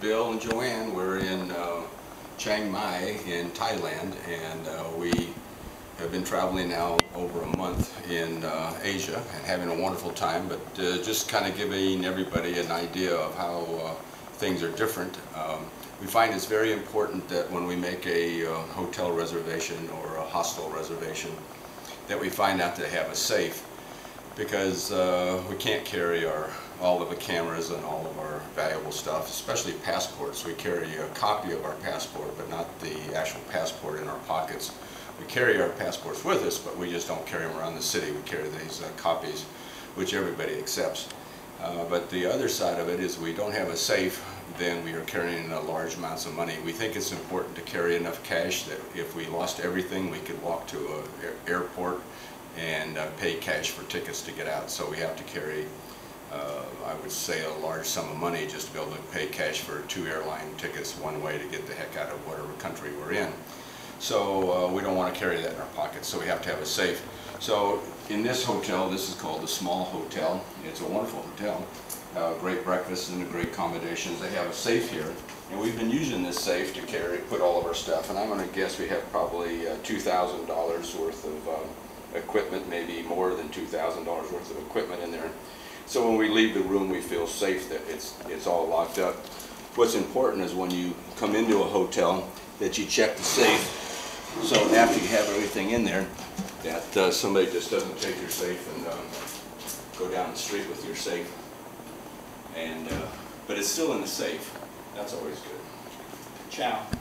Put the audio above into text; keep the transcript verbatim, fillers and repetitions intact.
Bill and Joanne were in uh, Chiang Mai in Thailand, and uh, we have been traveling now over a month in uh, Asia and having a wonderful time, but uh, just kind of giving everybody an idea of how uh, things are different. Um, we find it's very important that when we make a uh, hotel reservation or a hostel reservation that we find out to have a safe, because uh, we can't carry our all of the cameras and all of our valuable stuff, especially passports. We carry a copy of our passport, but not the actual passport in our pockets. We carry our passports with us, but we just don't carry them around the city. We carry these uh, copies, which everybody accepts. Uh, but the other side of it is we don't have a safe, then we are carrying uh, large amounts of money. We think it's important to carry enough cash that if we lost everything, we could walk to an airport and uh, pay cash for tickets to get out. So we have to carry Uh, I would say a large sum of money just to be able to pay cash for two airline tickets one way to get the heck out of whatever country we're in. So uh, we don't want to carry that in our pockets, so we have to have a safe. So in this hotel, this is called the Small Hotel. It's a wonderful hotel, uh, great breakfast and great accommodations. They have a safe here, and we've been using this safe to carry, put all of our stuff, and I'm going to guess we have probably uh, two thousand dollars worth of uh, equipment, maybe more than two thousand dollars worth of equipment in there. So when we leave the room, we feel safe that it's, it's all locked up. What's important is when you come into a hotel that you check the safe, so after you have everything in there, that uh, somebody just doesn't take your safe and um, go down the street with your safe. And, uh, but it's still in the safe. That's always good. Ciao.